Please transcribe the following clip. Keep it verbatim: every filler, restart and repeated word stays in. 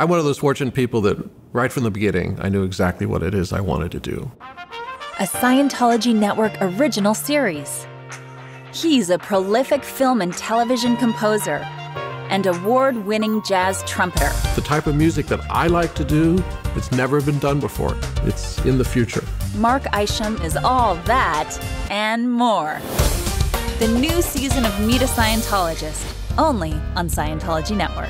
I'm one of those fortunate people that right from the beginning, I knew exactly what it is I wanted to do. A Scientology Network original series. He's a prolific film and television composer and award-winning jazz trumpeter. The type of music that I like to do, it's never been done before. It's in the future. Mark Isham is all that and more. The new season of Meet a Scientologist, only on Scientology Network.